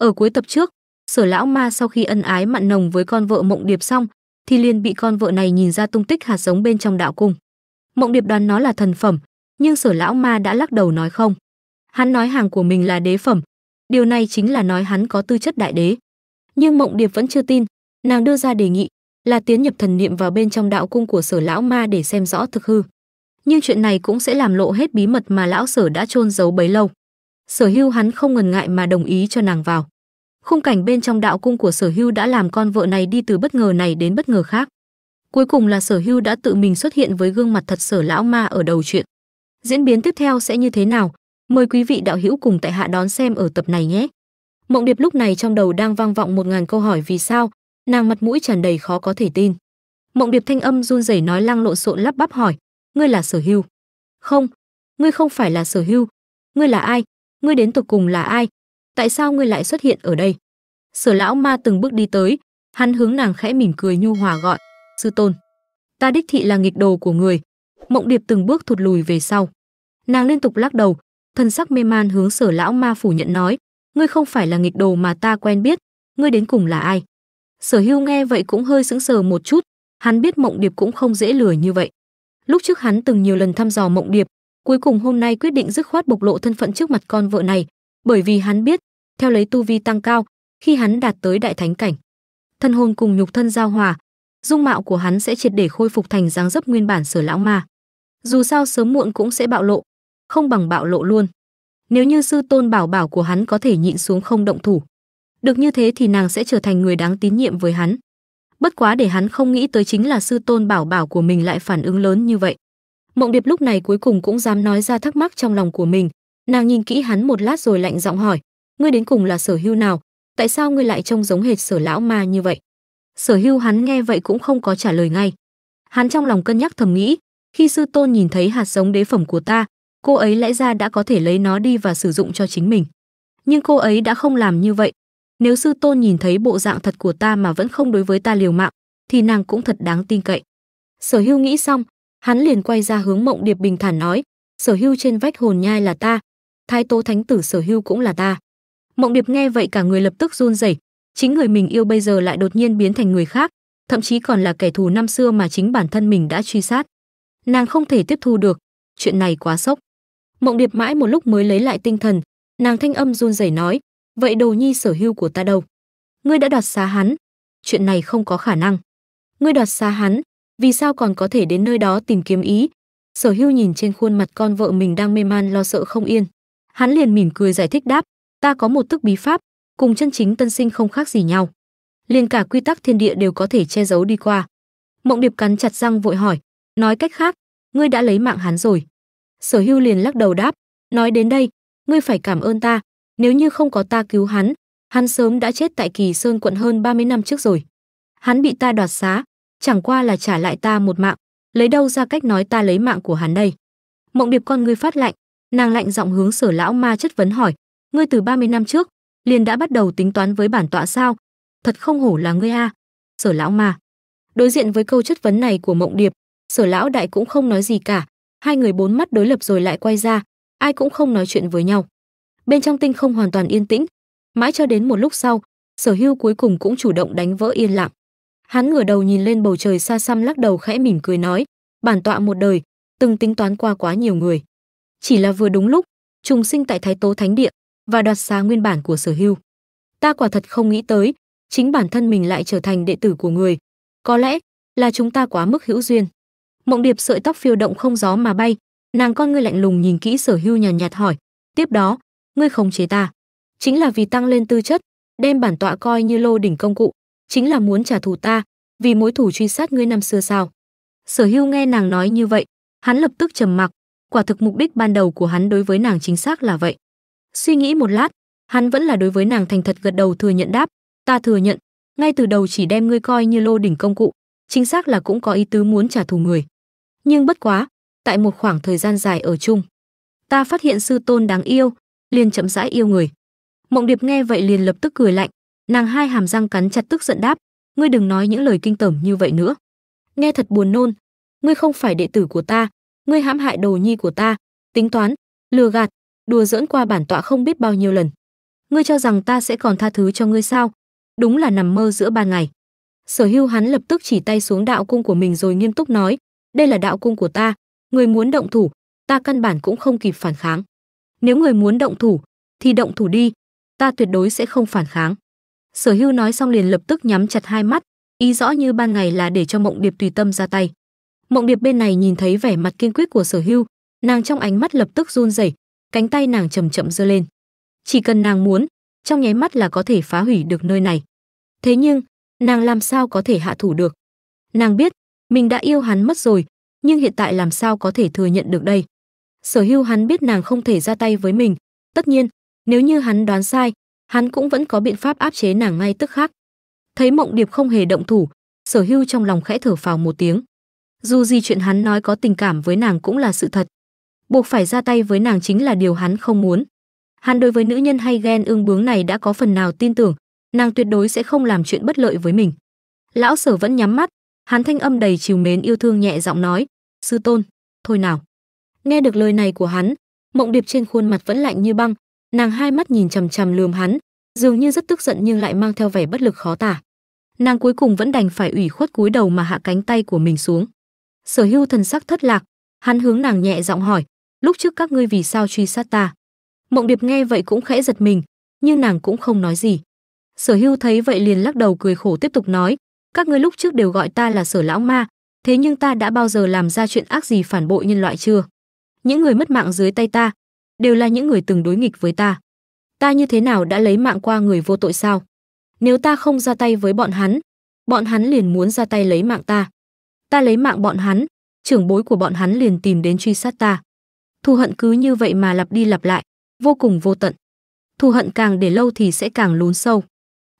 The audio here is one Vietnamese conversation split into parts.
Ở cuối tập trước, Sở Lão Ma sau khi ân ái mặn nồng với con vợ Mộng Điệp xong, thì liền bị con vợ này nhìn ra tung tích hạt giống bên trong đạo cung. Mộng Điệp đoán nó là thần phẩm, nhưng Sở Lão Ma đã lắc đầu nói không. Hắn nói hàng của mình là đế phẩm, điều này chính là nói hắn có tư chất đại đế. Nhưng Mộng Điệp vẫn chưa tin, nàng đưa ra đề nghị là tiến nhập thần niệm vào bên trong đạo cung của Sở Lão Ma để xem rõ thực hư. Nhưng chuyện này cũng sẽ làm lộ hết bí mật mà lão Sở đã chôn giấu bấy lâu. Sở Hưu hắn không ngần ngại mà đồng ý cho nàng vào. Khung cảnh bên trong đạo cung của Sở Hưu đã làm con vợ này đi từ bất ngờ này đến bất ngờ khác. Cuối cùng là Sở Hưu đã tự mình xuất hiện với gương mặt thật Sở Lão Ma ở đầu chuyện. Diễn biến tiếp theo sẽ như thế nào? Mời quý vị đạo hữu cùng tại hạ đón xem ở tập này nhé. Mộng Điệp lúc này trong đầu đang vang vọng 1000 câu hỏi vì sao, nàng mặt mũi tràn đầy khó có thể tin. Mộng Điệp thanh âm run rẩy nói lăng lộn xộn lắp bắp hỏi, ngươi là Sở Hưu? Không, ngươi không phải là Sở Hưu, ngươi là ai? Ngươi đến tột cùng là ai? Tại sao ngươi lại xuất hiện ở đây? Sở Lão Ma từng bước đi tới, hắn hướng nàng khẽ mỉm cười nhu hòa gọi, sư tôn, ta đích thị là nghịch đồ của người. Mộng Điệp từng bước thụt lùi về sau. Nàng liên tục lắc đầu, thân sắc mê man hướng Sở Lão Ma phủ nhận nói, ngươi không phải là nghịch đồ mà ta quen biết, ngươi đến cùng là ai? Sở Hưu nghe vậy cũng hơi sững sờ một chút, hắn biết Mộng Điệp cũng không dễ lừa như vậy. Lúc trước hắn từng nhiều lần thăm dò Mộng Điệp, cuối cùng hôm nay quyết định dứt khoát bộc lộ thân phận trước mặt con vợ này, bởi vì hắn biết, theo lấy tu vi tăng cao, khi hắn đạt tới đại thánh cảnh, thân hồn cùng nhục thân giao hòa, dung mạo của hắn sẽ triệt để khôi phục thành dáng dấp nguyên bản Sở Lão Ma. Dù sao sớm muộn cũng sẽ bạo lộ, không bằng bạo lộ luôn. Nếu như sư tôn bảo của hắn có thể nhịn xuống không động thủ, được như thế thì nàng sẽ trở thành người đáng tín nhiệm với hắn. Bất quá để hắn không nghĩ tới chính là sư tôn bảo của mình lại phản ứng lớn như vậy. Mộng Điệp lúc này cuối cùng cũng dám nói ra thắc mắc trong lòng của mình, nàng nhìn kỹ hắn một lát rồi lạnh giọng hỏi, ngươi đến cùng là Sở Hưu nào, tại sao ngươi lại trông giống hệt Sở Lão Ma như vậy? Sở Hưu hắn nghe vậy cũng không có trả lời ngay. Hắn trong lòng cân nhắc thầm nghĩ, khi sư tôn nhìn thấy hạt giống đế phẩm của ta, cô ấy lẽ ra đã có thể lấy nó đi và sử dụng cho chính mình. Nhưng cô ấy đã không làm như vậy. Nếu sư tôn nhìn thấy bộ dạng thật của ta mà vẫn không đối với ta liều mạng, thì nàng cũng thật đáng tin cậy. Sở Hưu nghĩ xong, hắn liền quay ra hướng Mộng Điệp bình thản nói, Sở Hưu trên vách hồn nhai là ta, Thái Tổ Thánh Tử Sở Hưu cũng là ta. Mộng Điệp nghe vậy cả người lập tức run rẩy, chính người mình yêu bây giờ lại đột nhiên biến thành người khác, thậm chí còn là kẻ thù năm xưa mà chính bản thân mình đã truy sát. Nàng không thể tiếp thu được, chuyện này quá sốc. Mộng Điệp mãi một lúc mới lấy lại tinh thần, nàng thanh âm run rẩy nói, vậy đồ nhi Sở Hưu của ta đâu? Ngươi đã đoạt xá hắn, chuyện này không có khả năng. Ngươi đoạt xá hắn, vì sao còn có thể đến nơi đó tìm kiếm ý? Sở Hưu nhìn trên khuôn mặt con vợ mình đang mê man lo sợ không yên, hắn liền mỉm cười giải thích đáp, ta có một thức bí pháp, cùng chân chính tân sinh không khác gì nhau, liền cả quy tắc thiên địa đều có thể che giấu đi qua. Mộng Điệp cắn chặt răng vội hỏi, nói cách khác, ngươi đã lấy mạng hắn rồi? Sở Hưu liền lắc đầu đáp, nói đến đây, ngươi phải cảm ơn ta, nếu như không có ta cứu hắn, hắn sớm đã chết tại Kỳ Sơn quận hơn 30 năm trước rồi. Hắn bị ta đoạt xá, chẳng qua là trả lại ta một mạng, lấy đâu ra cách nói ta lấy mạng của hắn đây? Mộng Điệp con ngươi phát lạnh, nàng lạnh giọng hướng Sở Lão Ma chất vấn hỏi, ngươi từ 30 năm trước liền đã bắt đầu tính toán với bản tọa sao? Thật không hổ là ngươi a, Sở Lão Ma. Đối diện với câu chất vấn này của Mộng Điệp, Sở Lão Đại cũng không nói gì cả, hai người bốn mắt đối lập rồi lại quay ra, ai cũng không nói chuyện với nhau. Bên trong tinh không hoàn toàn yên tĩnh, mãi cho đến một lúc sau, Sở Hưu cuối cùng cũng chủ động đánh vỡ yên lặng. Hắn ngửa đầu nhìn lên bầu trời xa xăm lắc đầu khẽ mỉm cười nói, bản tọa một đời từng tính toán qua quá nhiều người, chỉ là vừa đúng lúc trùng sinh tại Thái Tố Thánh Địa và đoạt xá nguyên bản của Sở Hưu. Ta quả thật không nghĩ tới, chính bản thân mình lại trở thành đệ tử của người, có lẽ là chúng ta quá mức hữu duyên. Mộng Điệp sợi tóc phiêu động không gió mà bay, nàng con ngươi lạnh lùng nhìn kỹ Sở Hưu nhàn nhạt hỏi, tiếp đó, ngươi khống chế ta, chính là vì tăng lên tư chất, đem bản tọa coi như lô đỉnh công cụ, chính là muốn trả thù ta, vì mối thù truy sát ngươi năm xưa sao? Sở Hưu nghe nàng nói như vậy, hắn lập tức trầm mặc, quả thực mục đích ban đầu của hắn đối với nàng chính xác là vậy. Suy nghĩ một lát, hắn vẫn là đối với nàng thành thật gật đầu thừa nhận đáp, ta thừa nhận, ngay từ đầu chỉ đem ngươi coi như lô đỉnh công cụ, chính xác là cũng có ý tứ muốn trả thù người. Nhưng bất quá, tại một khoảng thời gian dài ở chung, ta phát hiện sư tôn đáng yêu, liền chậm rãi yêu người. Mộng Điệp nghe vậy liền lập tức cười lạnh, nàng hai hàm răng cắn chặt tức giận đáp, ngươi đừng nói những lời kinh tởm như vậy nữa. Nghe thật buồn nôn, ngươi không phải đệ tử của ta, ngươi hãm hại đồ nhi của ta, tính toán, lừa gạt, đùa giỡn qua bản tọa không biết bao nhiêu lần. ngươi cho rằng ta sẽ còn tha thứ cho ngươi sao? Đúng là nằm mơ giữa ban ngày. Sở Hưu hắn lập tức chỉ tay xuống đạo cung của mình rồi nghiêm túc nói, đây là đạo cung của ta, người muốn động thủ, ta căn bản cũng không kịp phản kháng. Nếu người muốn động thủ, thì động thủ đi, ta tuyệt đối sẽ không phản kháng. Sở Hưu nói xong liền lập tức nhắm chặt hai mắt, ý rõ như ban ngày là để cho Mộng Điệp tùy tâm ra tay. Mộng Điệp bên này nhìn thấy vẻ mặt kiên quyết của Sở Hưu, nàng trong ánh mắt lập tức run rẩy, cánh tay nàng chậm chậm giơ lên. Chỉ cần nàng muốn, trong nháy mắt là có thể phá hủy được nơi này. Thế nhưng, nàng làm sao có thể hạ thủ được? Nàng biết, mình đã yêu hắn mất rồi, nhưng hiện tại làm sao có thể thừa nhận được đây? Sở Hưu hắn biết nàng không thể ra tay với mình, tất nhiên, nếu như hắn đoán sai, hắn cũng vẫn có biện pháp áp chế nàng ngay tức khắc. Thấy Mộng Điệp không hề động thủ, Sở Hưu trong lòng khẽ thở phào một tiếng. Dù gì chuyện hắn nói có tình cảm với nàng cũng là sự thật. Buộc phải ra tay với nàng chính là điều hắn không muốn. Hắn đối với nữ nhân hay ghen ương bướng này đã có phần nào tin tưởng, nàng tuyệt đối sẽ không làm chuyện bất lợi với mình. Lão Sở vẫn nhắm mắt, hắn thanh âm đầy trìu mến yêu thương nhẹ giọng nói, sư tôn, thôi nào. Nghe được lời này của hắn, Mộng Điệp trên khuôn mặt vẫn lạnh như băng, nàng hai mắt nhìn chằm chằm lườm hắn, dường như rất tức giận nhưng lại mang theo vẻ bất lực khó tả. Nàng cuối cùng vẫn đành phải ủy khuất cúi đầu mà hạ cánh tay của mình xuống. Sở Hưu thần sắc thất lạc, hắn hướng nàng nhẹ giọng hỏi, lúc trước các ngươi vì sao truy sát ta? Mộng Điệp nghe vậy cũng khẽ giật mình, nhưng nàng cũng không nói gì. Sở Hưu thấy vậy liền lắc đầu cười khổ tiếp tục nói, các ngươi lúc trước đều gọi ta là Sở Lão Ma, thế nhưng ta đã bao giờ làm ra chuyện ác gì phản bội nhân loại chưa? Những người mất mạng dưới tay ta, đều là những người từng đối nghịch với ta. Ta như thế nào đã lấy mạng qua người vô tội sao? Nếu ta không ra tay với bọn hắn liền muốn ra tay lấy mạng ta. Ta lấy mạng bọn hắn, trưởng bối của bọn hắn liền tìm đến truy sát ta. Thù hận cứ như vậy mà lặp đi lặp lại, vô cùng vô tận. Thù hận càng để lâu thì sẽ càng lún sâu.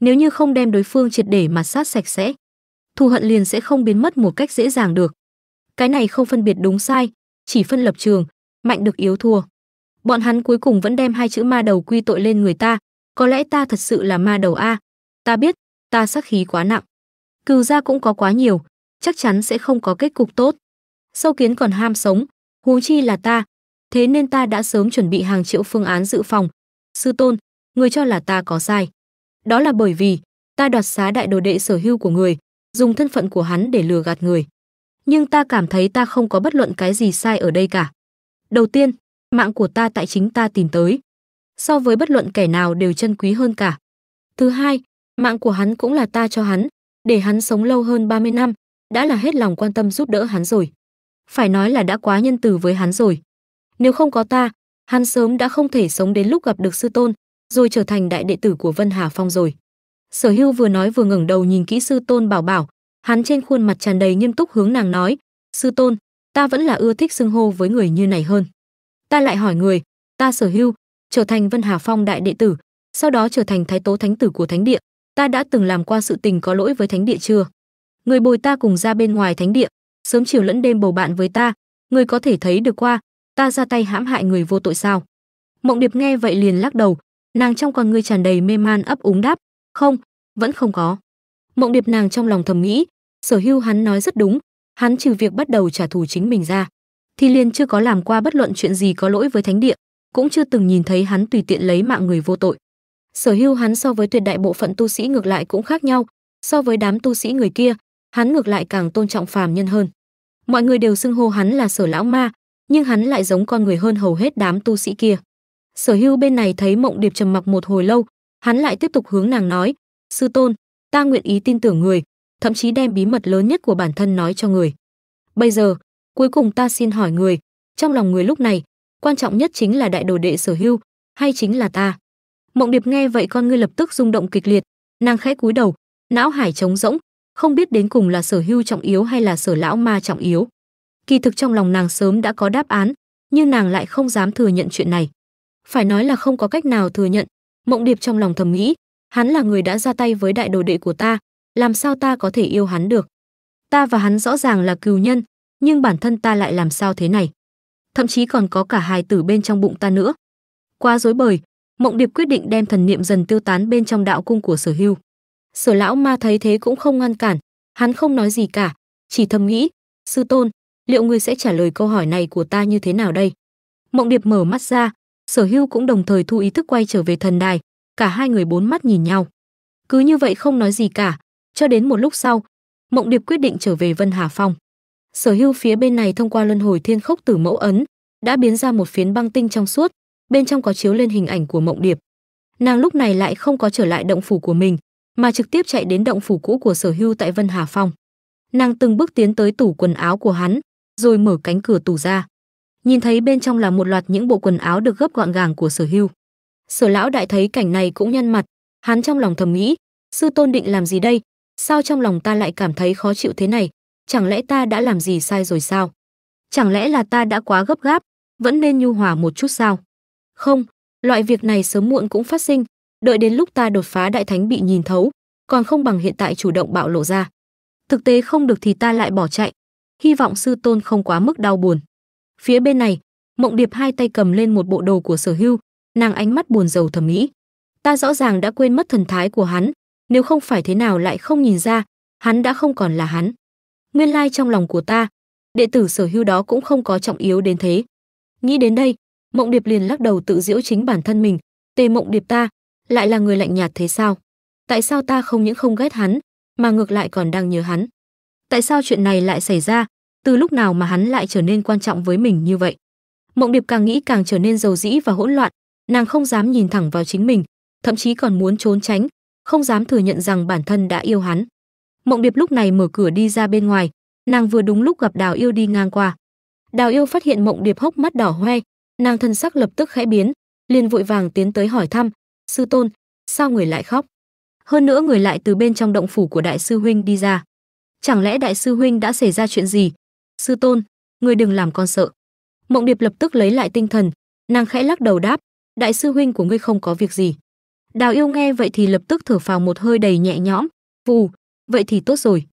Nếu như không đem đối phương triệt để mà sát sạch sẽ, thù hận liền sẽ không biến mất một cách dễ dàng được. Cái này không phân biệt đúng sai, chỉ phân lập trường, mạnh được yếu thua. Bọn hắn cuối cùng vẫn đem hai chữ ma đầu quy tội lên người ta, có lẽ ta thật sự là ma đầu a. Ta biết, ta sát khí quá nặng. Cừu gia cũng có quá nhiều, chắc chắn sẽ không có kết cục tốt. Sâu kiến còn ham sống, huống chi là ta. Thế nên ta đã sớm chuẩn bị hàng triệu phương án dự phòng. Sư tôn, người cho là ta có sai. Đó là bởi vì ta đoạt xá đại đồ đệ Sở Hưu của người, dùng thân phận của hắn để lừa gạt người. Nhưng ta cảm thấy ta không có bất luận cái gì sai ở đây cả. Đầu tiên, mạng của ta tại chính ta tìm tới, so với bất luận kẻ nào đều chân quý hơn cả. Thứ hai, mạng của hắn cũng là ta cho hắn, để hắn sống lâu hơn 30 năm, đã là hết lòng quan tâm giúp đỡ hắn rồi. Phải nói là đã quá nhân từ với hắn rồi. Nếu không có ta, hắn sớm đã không thể sống đến lúc gặp được sư tôn, rồi trở thành đại đệ tử của Vân Hà Phong rồi. Sở Hưu vừa nói vừa ngẩng đầu nhìn kỹ sư tôn Bảo Bảo, hắn trên khuôn mặt tràn đầy nghiêm túc hướng nàng nói, sư tôn, ta vẫn là ưa thích xưng hô với người như này hơn. Ta lại hỏi người, ta Sở Hưu, trở thành Vân Hà Phong đại đệ tử, sau đó trở thành Thái Tổ Thánh Tử của Thánh Địa, ta đã từng làm qua sự tình có lỗi với Thánh Địa chưa? Người bồi ta cùng ra bên ngoài Thánh Địa, sớm chiều lẫn đêm bầu bạn với ta, người có thể thấy được qua, ta ra tay hãm hại người vô tội sao? Mộng Điệp nghe vậy liền lắc đầu, nàng trong con ngươi tràn đầy mê man ấp úng đáp, không, vẫn không có. Mộng Điệp nàng trong lòng thầm nghĩ, Sở Hưu hắn nói rất đúng, hắn trừ việc bắt đầu trả thù chính mình ra, thì liền chưa có làm qua bất luận chuyện gì có lỗi với Thánh Địa, cũng chưa từng nhìn thấy hắn tùy tiện lấy mạng người vô tội. Sở Hưu hắn so với tuyệt đại bộ phận tu sĩ ngược lại cũng khác nhau, so với đám tu sĩ người kia, hắn ngược lại càng tôn trọng phàm nhân hơn. Mọi người đều xưng hô hắn là Sở Lão Ma, nhưng hắn lại giống con người hơn hầu hết đám tu sĩ kia. Sở Hưu bên này thấy Mộng Điệp trầm mặc một hồi lâu, hắn lại tiếp tục hướng nàng nói, sư tôn, ta nguyện ý tin tưởng người, thậm chí đem bí mật lớn nhất của bản thân nói cho người. Bây giờ, cuối cùng ta xin hỏi người, trong lòng người lúc này, quan trọng nhất chính là đại đồ đệ Sở Hưu, hay chính là ta? Mộng Điệp nghe vậy con ngươi lập tức rung động kịch liệt, nàng khẽ cúi đầu, não hải trống rỗng, không biết đến cùng là Sở Hưu trọng yếu hay là Sở Lão Ma trọng yếu. Kỳ thực trong lòng nàng sớm đã có đáp án, nhưng nàng lại không dám thừa nhận chuyện này. Phải nói là không có cách nào thừa nhận, Mộng Điệp trong lòng thầm nghĩ, hắn là người đã ra tay với đại đồ đệ của ta, làm sao ta có thể yêu hắn được? Ta và hắn rõ ràng là cừu nhân, nhưng bản thân ta lại làm sao thế này? Thậm chí còn có cả hài tử bên trong bụng ta nữa. Quá rối bời, Mộng Điệp quyết định đem thần niệm dần tiêu tán bên trong đạo cung của Sở Hưu. Sở Lão Ma thấy thế cũng không ngăn cản, hắn không nói gì cả, chỉ thầm nghĩ, sư tôn, liệu ngươi sẽ trả lời câu hỏi này của ta như thế nào đây? Mộng Điệp mở mắt ra, Sở Hưu cũng đồng thời thu ý thức quay trở về thần đài, Cả hai người bốn mắt nhìn nhau. Cứ như vậy không nói gì cả, cho đến một lúc sau, Mộng Điệp quyết định trở về Vân Hà Phong. Sở Hưu phía bên này thông qua luân hồi thiên khốc tử mẫu ấn, đã biến ra một phiến băng tinh trong suốt, bên trong có chiếu lên hình ảnh của Mộng Điệp. Nàng lúc này lại không có trở lại động phủ của mình, mà trực tiếp chạy đến động phủ cũ của Sở Hưu tại Vân Hà Phong. Nàng từng bước tiến tới tủ quần áo của hắn, rồi mở cánh cửa tủ ra. Nhìn thấy bên trong là một loạt những bộ quần áo được gấp gọn gàng của Sở Hưu. Sở lão đại thấy cảnh này cũng nhăn mặt, hắn trong lòng thầm nghĩ, sư tôn định làm gì đây? Sao trong lòng ta lại cảm thấy khó chịu thế này? Chẳng lẽ ta đã làm gì sai rồi sao? Chẳng lẽ là ta đã quá gấp gáp, vẫn nên nhu hòa một chút sao? Không, loại việc này sớm muộn cũng phát sinh, đợi đến lúc ta đột phá đại thánh bị nhìn thấu, còn không bằng hiện tại chủ động bạo lộ ra. Thực tế không được thì ta lại bỏ chạy, hy vọng sư tôn không quá mức đau buồn. Phía bên này, Mộng Điệp hai tay cầm lên một bộ đồ của Sở Hưu, nàng ánh mắt buồn rầu thầm nghĩ, ta rõ ràng đã quên mất thần thái của hắn, nếu không phải thế nào lại không nhìn ra, hắn đã không còn là hắn. Nguyên lai trong lòng của ta, đệ tử Sở Hưu đó cũng không có trọng yếu đến thế. Nghĩ đến đây, Mộng Điệp liền lắc đầu tự giễu chính bản thân mình, Tề Mộng Điệp ta, lại là người lạnh nhạt thế sao? Tại sao ta không những không ghét hắn, mà ngược lại còn đang nhớ hắn? Tại sao chuyện này lại xảy ra? Từ lúc nào mà hắn lại trở nên quan trọng với mình như vậy? Mộng Điệp càng nghĩ càng trở nên dầu dĩ và hỗn loạn, nàng không dám nhìn thẳng vào chính mình, thậm chí còn muốn trốn tránh, không dám thừa nhận rằng bản thân đã yêu hắn. Mộng Điệp lúc này mở cửa đi ra bên ngoài, nàng vừa đúng lúc gặp Đào Yêu đi ngang qua. Đào Yêu phát hiện Mộng Điệp hốc mắt đỏ hoe, nàng thân sắc lập tức khẽ biến, liền vội vàng tiến tới hỏi thăm, sư tôn, sao người lại khóc? Hơn nữa người lại từ bên trong động phủ của đại sư huynh đi ra. Chẳng lẽ đại sư huynh đã xảy ra chuyện gì? Sư tôn, người đừng làm con sợ. Mộng Điệp lập tức lấy lại tinh thần, nàng khẽ lắc đầu đáp, đại sư huynh của ngươi không có việc gì. Đào Yêu nghe vậy thì lập tức thở phào một hơi đầy nhẹ nhõm, vù, vậy thì tốt rồi.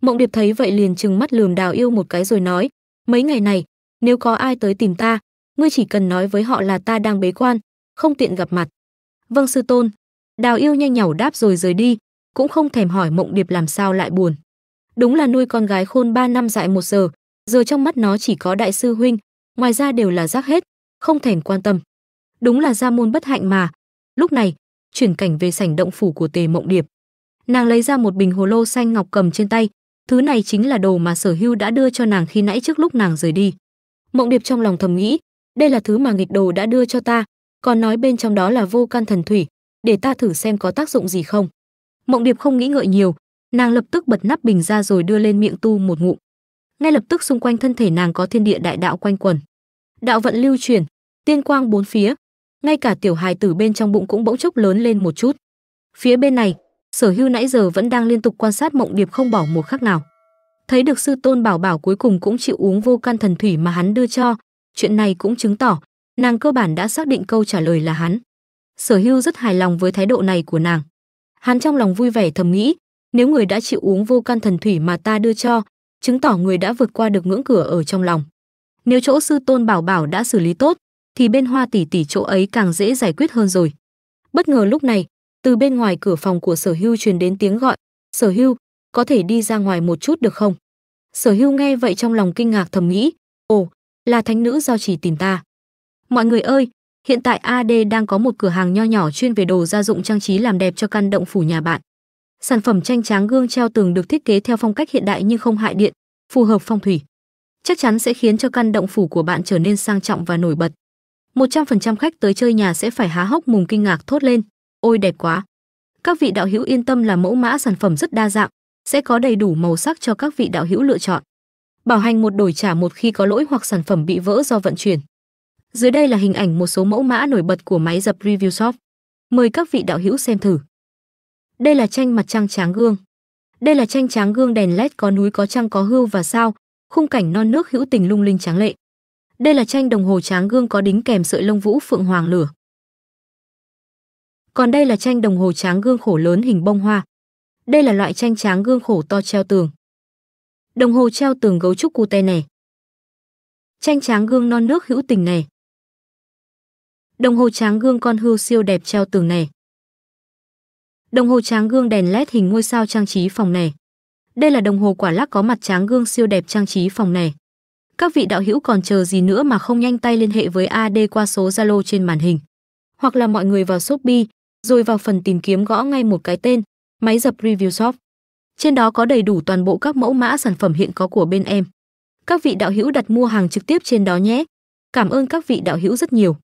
Mộng Điệp thấy vậy liền trừng mắt lườm Đào Yêu một cái rồi nói, mấy ngày này, nếu có ai tới tìm ta, ngươi chỉ cần nói với họ là ta đang bế quan, không tiện gặp mặt. Vâng sư tôn, Đào Yêu nhanh nhảu đáp rồi rời đi, cũng không thèm hỏi Mộng Điệp làm sao lại buồn. Đúng là nuôi con gái khôn 3 năm dại 1 giờ, giờ trong mắt nó chỉ có đại sư huynh, ngoài ra đều là rác hết, không thèm quan tâm. Đúng là gia môn bất hạnh mà. Lúc này, chuyển cảnh về sảnh động phủ của Tề Mộng Điệp. Nàng lấy ra một bình hồ lô xanh ngọc cầm trên tay, thứ này chính là đồ mà Sở Hưu đã đưa cho nàng khi nãy trước lúc nàng rời đi. Mộng Điệp trong lòng thầm nghĩ, đây là thứ mà nghịch đồ đã đưa cho ta, còn nói bên trong đó là vô can thần thủy, để ta thử xem có tác dụng gì không. Mộng Điệp không nghĩ ngợi nhiều, nàng lập tức bật nắp bình ra rồi đưa lên miệng tu một ngụm. Ngay lập tức xung quanh thân thể nàng có thiên địa đại đạo quanh quẩn, đạo vận lưu chuyển, tiên quang bốn phía, ngay cả tiểu hài tử bên trong bụng cũng bỗng chốc lớn lên một chút. Phía bên này, Sở Hưu nãy giờ vẫn đang liên tục quan sát Mộng Điệp không bỏ một khắc nào. Thấy được sư tôn bảo bảo cuối cùng cũng chịu uống vô can thần thủy mà hắn đưa cho, chuyện này cũng chứng tỏ nàng cơ bản đã xác định câu trả lời là hắn. Sở Hưu rất hài lòng với thái độ này của nàng. Hắn trong lòng vui vẻ thầm nghĩ, nếu người đã chịu uống vô can thần thủy mà ta đưa cho, chứng tỏ người đã vượt qua được ngưỡng cửa ở trong lòng. Nếu chỗ sư tôn bảo bảo đã xử lý tốt, thì bên Hoa tỷ tỷ chỗ ấy càng dễ giải quyết hơn rồi. Bất ngờ lúc này, từ bên ngoài cửa phòng của Sở Hưu truyền đến tiếng gọi, Sở Hưu, có thể đi ra ngoài một chút được không? Sở Hưu nghe vậy trong lòng kinh ngạc thầm nghĩ, ồ, là thánh nữ giao chỉ tìm ta. Mọi người ơi, hiện tại AD đang có một cửa hàng nho nhỏ chuyên về đồ gia dụng trang trí làm đẹp cho căn động phủ nhà bạn. Sản phẩm tranh tráng gương treo tường được thiết kế theo phong cách hiện đại nhưng không hại điện, phù hợp phong thủy. Chắc chắn sẽ khiến cho căn động phủ của bạn trở nên sang trọng và nổi bật. 100% khách tới chơi nhà sẽ phải há hốc mồm kinh ngạc thốt lên, ôi đẹp quá. Các vị đạo hữu yên tâm là mẫu mã sản phẩm rất đa dạng, sẽ có đầy đủ màu sắc cho các vị đạo hữu lựa chọn. Bảo hành một đổi trả một khi có lỗi hoặc sản phẩm bị vỡ do vận chuyển. Dưới đây là hình ảnh một số mẫu mã nổi bật của máy dập Review Shop. Mời các vị đạo hữu xem thử. Đây là tranh mặt trăng tráng gương. Đây là tranh tráng gương đèn LED có núi có trăng có hươu và sao, khung cảnh non nước hữu tình lung linh tráng lệ. Đây là tranh đồng hồ tráng gương có đính kèm sợi lông vũ phượng hoàng lửa. Còn đây là tranh đồng hồ tráng gương khổ lớn hình bông hoa. Đây là loại tranh tráng gương khổ to treo tường. Đồng hồ treo tường gấu trúc cute này. Tranh tráng gương non nước hữu tình này. Đồng hồ tráng gương con hươu siêu đẹp treo tường này. Đồng hồ tráng gương đèn LED hình ngôi sao trang trí phòng này. Đây là đồng hồ quả lắc có mặt tráng gương siêu đẹp trang trí phòng này. Các vị đạo hữu còn chờ gì nữa mà không nhanh tay liên hệ với AD qua số Zalo trên màn hình. Hoặc là mọi người vào Shopee, rồi vào phần tìm kiếm gõ ngay một cái tên máy dập review shop. Trên đó có đầy đủ toàn bộ các mẫu mã sản phẩm hiện có của bên em. Các vị đạo hữu đặt mua hàng trực tiếp trên đó nhé. Cảm ơn các vị đạo hữu rất nhiều.